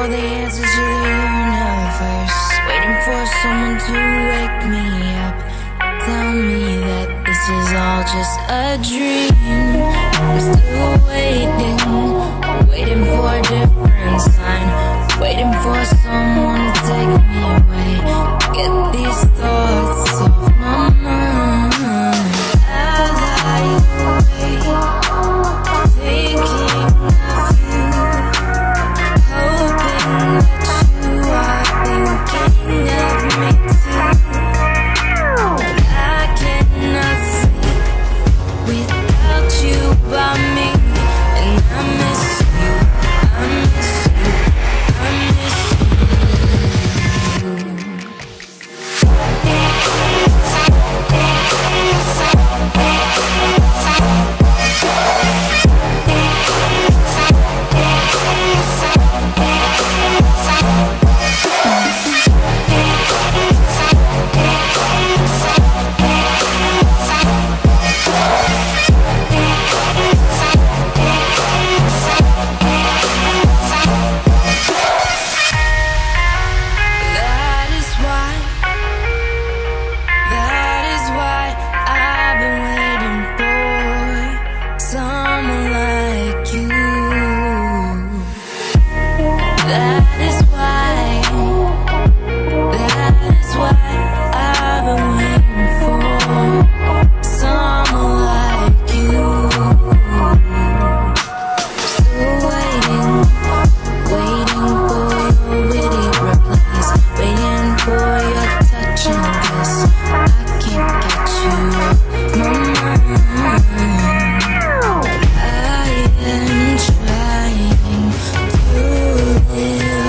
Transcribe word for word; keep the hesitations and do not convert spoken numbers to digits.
for the answers to the universe, waiting for someone to wake me up, tell me that this is all just a dream. I'm still waiting, waiting for a different sign, waiting for someone to take me away, get these thoughts off my mind. I lie awake, thinking of you, hoping that you are thinking of me too. I cannot sleep without you by me, and I miss you, I miss you, I miss you. That is why, that is why I've been waiting for someone like you. That is why, that is why I've been waiting for someone like you. Still waiting, waiting for your witty replies, waiting for your touch and kiss. I can't get you off my mind. I am trying to live